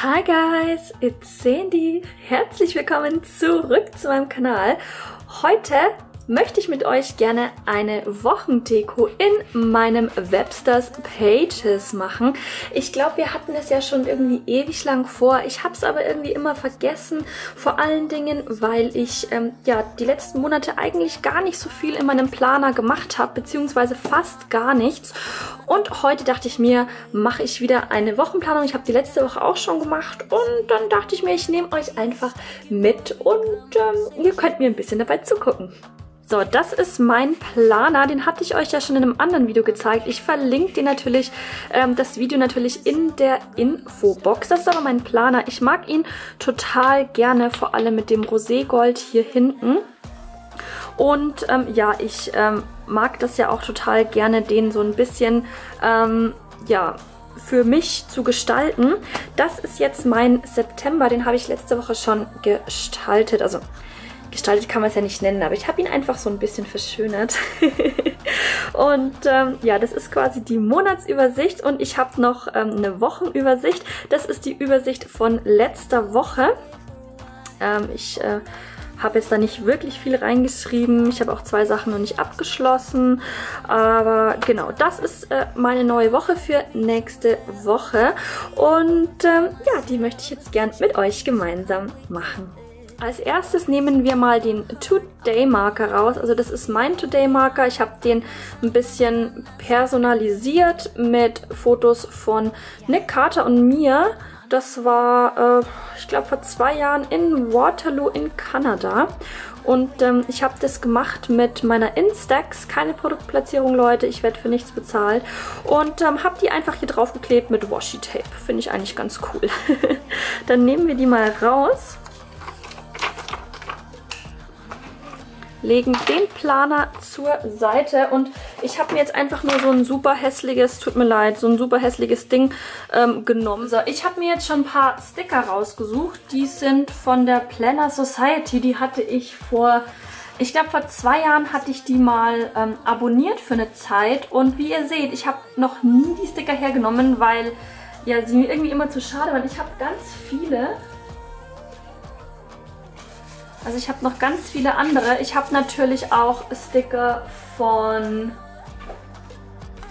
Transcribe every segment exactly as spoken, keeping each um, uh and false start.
Hi guys, it's Sandy. Herzlich willkommen zurück zu meinem Kanal. Heute möchte ich mit euch gerne eine Wochendeko in meinem Webster's Pages machen. Ich glaube, wir hatten es ja schon irgendwie ewig lang vor. Ich habe es aber irgendwie immer vergessen, vor allen Dingen, weil ich ähm, ja die letzten Monate eigentlich gar nicht so viel in meinem Planer gemacht habe, beziehungsweise fast gar nichts. Und heute dachte ich mir, mache ich wieder eine Wochenplanung. Ich habe die letzte Woche auch schon gemacht und dann dachte ich mir, ich nehme euch einfach mit und ähm, ihr könnt mir ein bisschen dabei zugucken. So, das ist mein Planer, den hatte ich euch ja schon in einem anderen Video gezeigt. Ich verlinke den natürlich, ähm, das Video natürlich in der Infobox. Das ist aber mein Planer. Ich mag ihn total gerne, vor allem mit dem Roségold hier hinten. Und ähm, ja, ich ähm, mag das ja auch total gerne, den so ein bisschen, ähm, ja, für mich zu gestalten. Das ist jetzt mein September, den habe ich letzte Woche schon gestaltet, also... gestaltet kann man es ja nicht nennen, aber ich habe ihn einfach so ein bisschen verschönert. Und ähm, ja, das ist quasi die Monatsübersicht und ich habe noch ähm, eine Wochenübersicht. Das ist die Übersicht von letzter Woche. Ähm, ich äh, habe jetzt da nicht wirklich viel reingeschrieben. Ich habe auch zwei Sachen noch nicht abgeschlossen. Aber genau, das ist äh, meine neue Woche für nächste Woche. Und ähm, ja, die möchte ich jetzt gern mit euch gemeinsam machen. Als erstes nehmen wir mal den Today-Marker raus. Also das ist mein Today-Marker. Ich habe den ein bisschen personalisiert mit Fotos von Nick Carter und mir. Das war, äh, ich glaube, vor zwei Jahren in Waterloo in Kanada. Und ähm, ich habe das gemacht mit meiner Instax. Keine Produktplatzierung, Leute. Ich werde für nichts bezahlt. Und ähm, habe die einfach hier draufgeklebt mit Washi-Tape. Finde ich eigentlich ganz cool. Dann nehmen wir die mal raus. Legen den Planer zur Seite und ich habe mir jetzt einfach nur so ein super hässliches, tut mir leid, so ein super hässliches Ding ähm, genommen. So, ich habe mir jetzt schon ein paar Sticker rausgesucht, die sind von der Planner Society, die hatte ich vor, ich glaube vor zwei Jahren hatte ich die mal ähm, abonniert für eine Zeit und wie ihr seht, ich habe noch nie die Sticker hergenommen, weil ja, sie mir irgendwie immer zu schade waren. Ich habe ganz viele... Also ich habe noch ganz viele andere. Ich habe natürlich auch Sticker von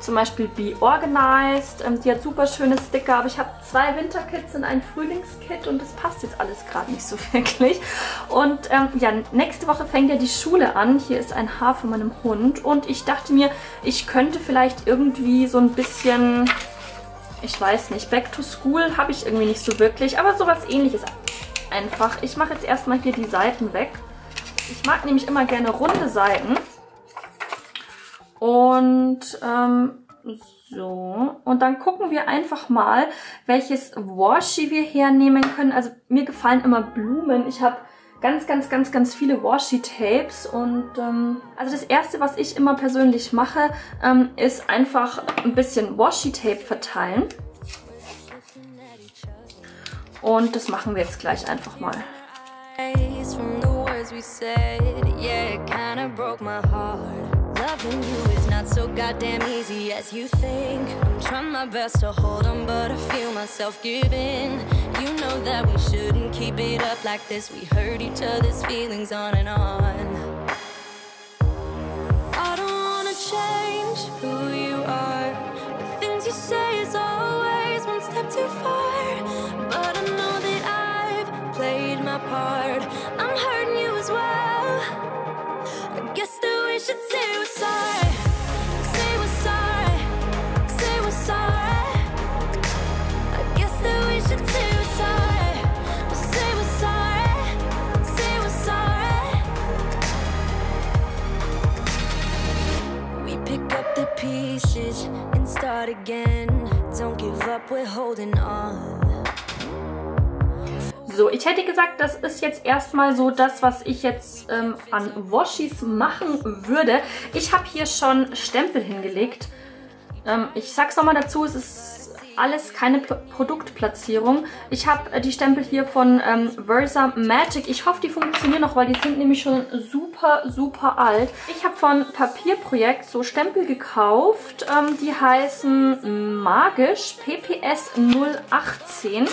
zum Beispiel Be Organized. Die hat super schöne Sticker, aber ich habe zwei Winterkits und ein Frühlingskit und das passt jetzt alles gerade nicht so wirklich. Und ähm, ja, nächste Woche fängt ja die Schule an. Hier ist ein Haar von meinem Hund und ich dachte mir, ich könnte vielleicht irgendwie so ein bisschen, ich weiß nicht, Back to School habe ich irgendwie nicht so wirklich, aber sowas Ähnliches. Einfach. Ich mache jetzt erstmal hier die Seiten weg. Ich mag nämlich immer gerne runde Seiten. Und ähm, so. Und dann gucken wir einfach mal, welches Washi wir hernehmen können. Also mir gefallen immer Blumen. Ich habe ganz, ganz, ganz, ganz viele Washi-Tapes. Und ähm, also das Erste, was ich immer persönlich mache, ähm, ist einfach ein bisschen Washi-Tape verteilen. Und das machen wir jetzt gleich einfach mal. I'm hurting you as well. I guess that we should say we're sorry. Say we're sorry. Say we're sorry. I guess that we should say we're sorry. Say we're sorry. Say we're sorry. We pick up the pieces and start again. Don't give up, we're holding on. So, ich hätte gesagt, das ist jetzt erstmal so das, was ich jetzt ähm, an Washis machen würde. Ich habe hier schon Stempel hingelegt. Ähm, ich sag's nochmal dazu, es ist alles keine P- Produktplatzierung. Ich habe äh, die Stempel hier von ähm, Versa Magic. Ich hoffe, die funktionieren noch, weil die sind nämlich schon super, super alt. Ich habe von Papierprojekt so Stempel gekauft. Ähm, die heißen Magisch P P S null achtzehn.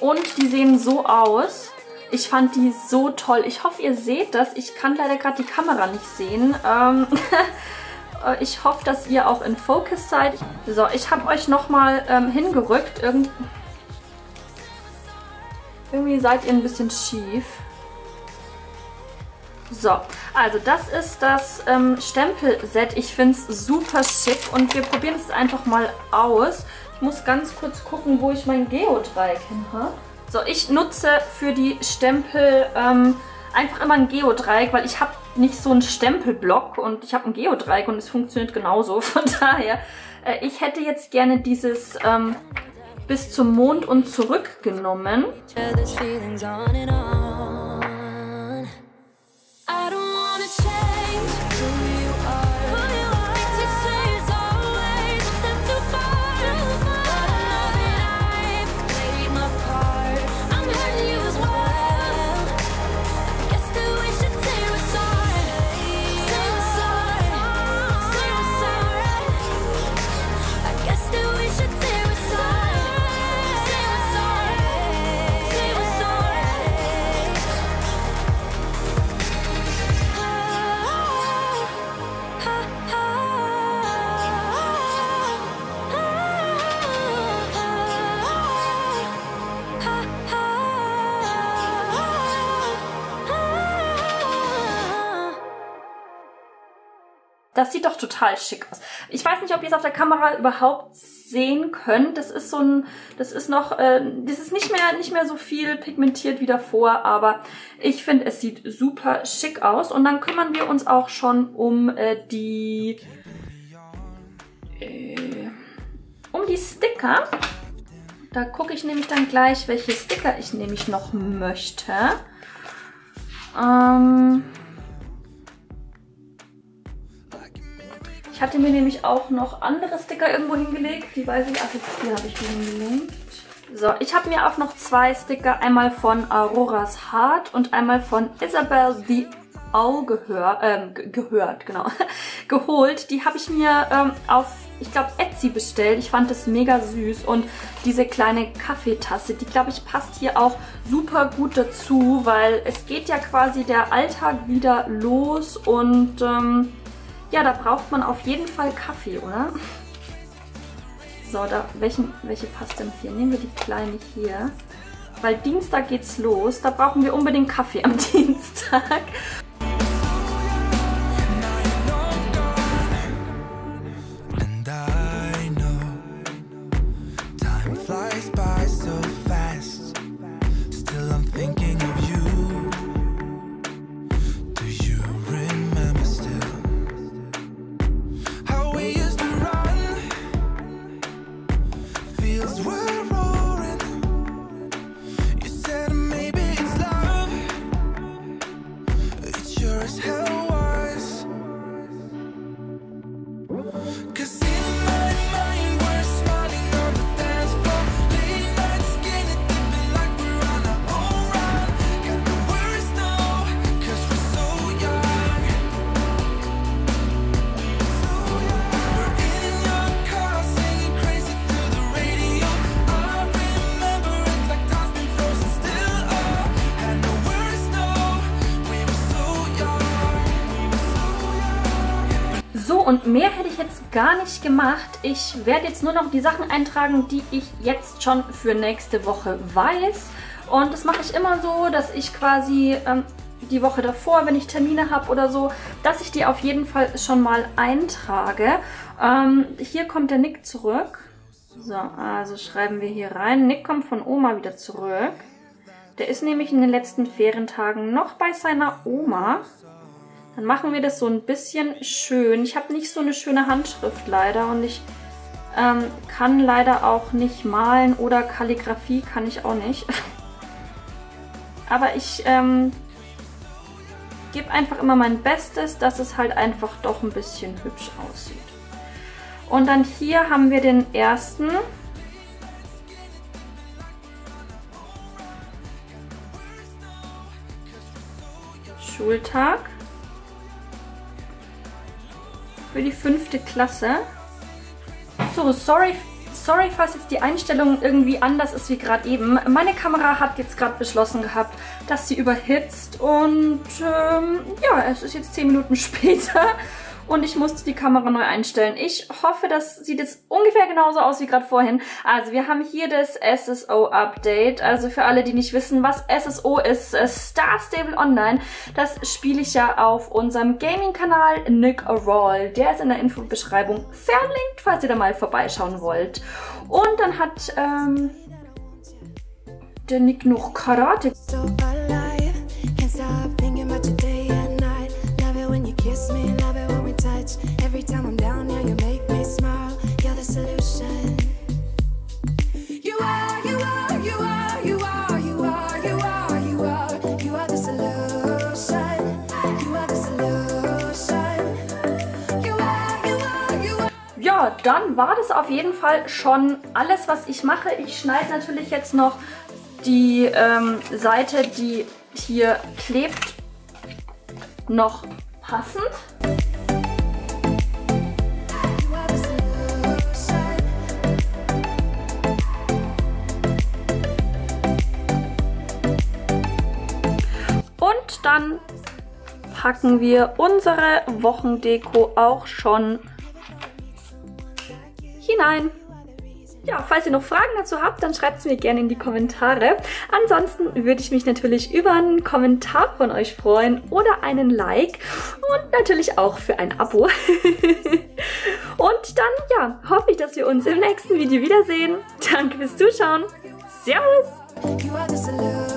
Und die sehen so aus. Ich fand die so toll. Ich hoffe, ihr seht das. Ich kann leider gerade die Kamera nicht sehen. Ähm ich hoffe, dass ihr auch in Focus seid. So, ich habe euch nochmal ähm, hingerückt. Irgend Irgendwie seid ihr ein bisschen schief. So, also das ist das ähm, Stempelset. Ich finde es super schick und wir probieren es einfach mal aus. Ich muss ganz kurz gucken, wo ich mein Geodreieck hin habe. So, ich nutze für die Stempel ähm, einfach immer ein Geodreieck, weil ich habe nicht so einen Stempelblock und ich habe ein Geodreieck und es funktioniert genauso. Von daher, äh, ich hätte jetzt gerne dieses ähm, bis zum Mond und zurück genommen. Das sieht doch total schick aus. Ich weiß nicht, ob ihr es auf der Kamera überhaupt sehen könnt. Das ist so ein, das ist noch, äh, das ist nicht mehr, nicht mehr so viel pigmentiert wie davor, aber ich finde, es sieht super schick aus. Und dann kümmern wir uns auch schon um äh, die, äh, um die Sticker. Da gucke ich nämlich dann gleich, welche Sticker ich nämlich noch möchte. Ähm... Ich hatte mir nämlich auch noch andere Sticker irgendwo hingelegt. Die weiß ich, ach jetzt hier habe ich die hingelegt. So, ich habe mir auch noch zwei Sticker. Einmal von Aurora's Heart und einmal von Isabel the Augehör, ähm, gehört, genau, geholt. Die habe ich mir ähm, auf, ich glaube, Etsy bestellt. Ich fand das mega süß. Und diese kleine Kaffeetasse, die, glaube ich, passt hier auch super gut dazu, weil es geht ja quasi der Alltag wieder los und, ähm, ja, da braucht man auf jeden Fall Kaffee, oder? So, da, welchen, welche passt denn hier? Nehmen wir die kleine hier. Weil Dienstag geht's los, da brauchen wir unbedingt Kaffee am Dienstag. Und mehr hätte ich jetzt gar nicht gemacht. Ich werde jetzt nur noch die Sachen eintragen, die ich jetzt schon für nächste Woche weiß. Und das mache ich immer so, dass ich quasi ähm, die Woche davor, wenn ich Termine habe oder so, dass ich die auf jeden Fall schon mal eintrage. Ähm, hier kommt der Nick zurück. So, also schreiben wir hier rein. Nick kommt von Oma wieder zurück. Der ist nämlich in den letzten Ferientagen noch bei seiner Oma. Dann machen wir das so ein bisschen schön. Ich habe nicht so eine schöne Handschrift leider und ich ähm, kann leider auch nicht malen oder Kalligrafie kann ich auch nicht. Aber ich ähm, gebe einfach immer mein Bestes, dass es halt einfach doch ein bisschen hübsch aussieht. Und dann hier haben wir den ersten. Schultag. Für die fünfte Klasse. So, sorry, Sorry, falls jetzt die Einstellung irgendwie anders ist wie gerade eben. Meine Kamera hat jetzt gerade beschlossen gehabt, dass sie überhitzt und ähm, ja, es ist jetzt zehn Minuten später und ich musste die Kamera neu einstellen. Ich hoffe, das sieht jetzt ungefähr genauso aus wie gerade vorhin. Also wir haben hier das S S O-Update. Also für alle, die nicht wissen, was S S O ist, Star Stable Online, das spiele ich ja auf unserem Gaming-Kanal nickrauhl. Der ist in der Infobeschreibung verlinkt, falls ihr da mal vorbeischauen wollt. Und dann hat ähm, der Nick noch Karate. Ja, dann war das auf jeden Fall schon alles, was ich mache. Ich schneide natürlich jetzt noch die ähm, Seite, die hier klebt, noch passend. Und dann packen wir unsere Wochendeko auch schon hinein. Ja, falls ihr noch Fragen dazu habt, dann schreibt es mir gerne in die Kommentare. Ansonsten würde ich mich natürlich über einen Kommentar von euch freuen oder einen Like und natürlich auch für ein Abo. Und dann, ja, hoffe ich, dass wir uns im nächsten Video wiedersehen. Danke fürs Zuschauen. Servus!